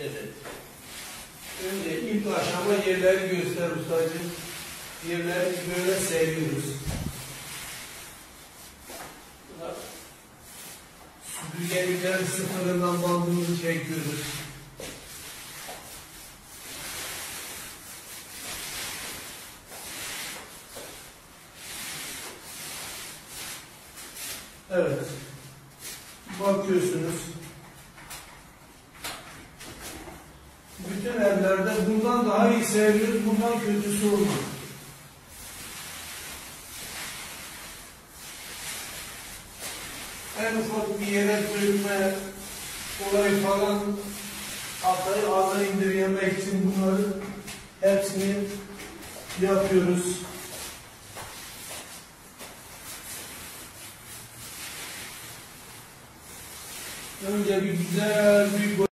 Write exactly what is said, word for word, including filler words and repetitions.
Evet. Önce ilk aşama yerleri göster ustacığım. Yerleri böyle seviyoruz. Süpürgelikler sıfırından bandımızı çekiyoruz. Evet. Bakıyorsunuz. Bütün evlerde bundan daha iyi seviyoruz, bundan kötüsü olmaz. En ufak bir yere dönme olayı falan hatayı aza indirgemek için bunları hepsini yapıyoruz. Önce bir güzel bir